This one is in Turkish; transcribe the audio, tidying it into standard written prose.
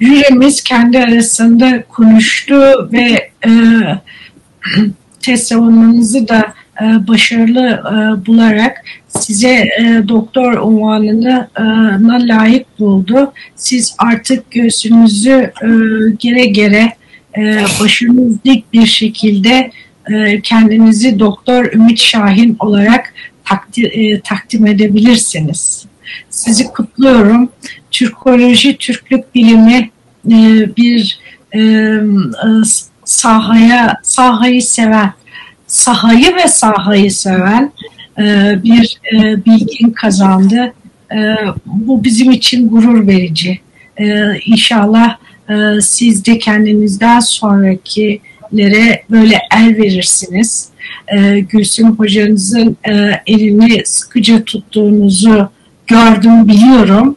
jürimiz kendi arasında konuştu ve test savunmanızı da başarılı bularak size doktor unvanına layık buldu. Siz artık göğsünüzü gere gere başınız dik bir şekilde kendinizi Doktor Ümit Şahin olarak takdim edebilirsiniz. Sizi kutluyorum. Türkoloji, Türklük bilimi bir sahayı ve sahayı seven bir bilgin kazandı. Bu bizim için gurur verici. İnşallah siz de kendinizden sonrakilere böyle el verirsiniz. Gülsüm hocanızın elini sıkıca tuttuğunuzu gördüm, biliyorum.